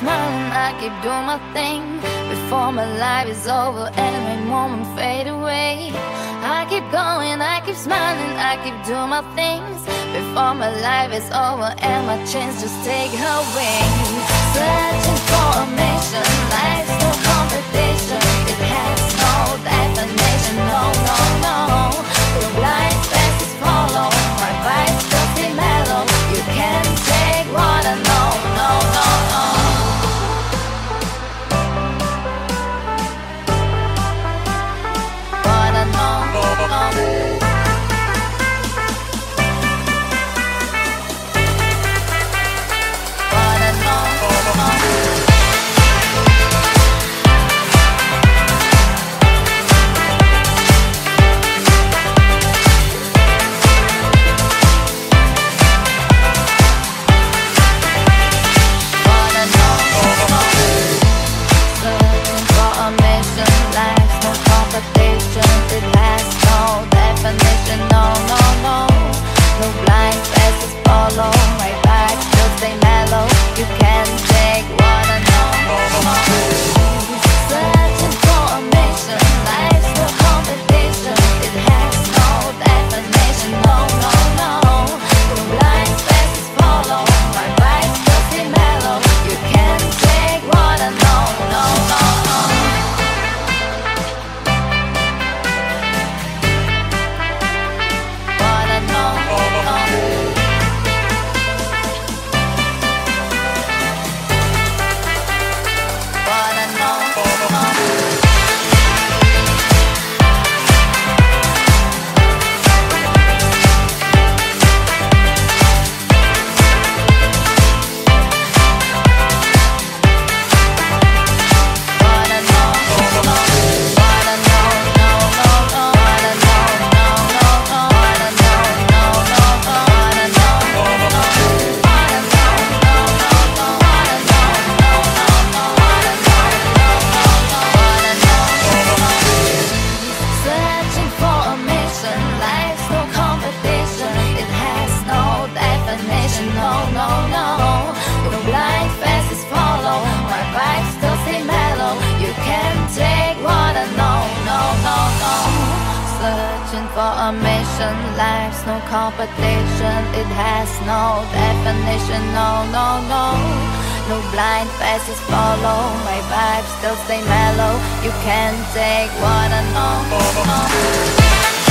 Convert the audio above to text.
smiling, I keep doing my thing before my life is over and my moment fade away. I keep going, I keep smiling, I keep doing my things before my life is over and my chance just take her wings. Searching for a mission, life's no competition, it has no definition, no. The blind faces follow, my vibes still be mellow, you can't take what I know, no. Life's no competition, it has no definition, no. No blind faces follow, my vibes still stay mellow, you can't take what I know.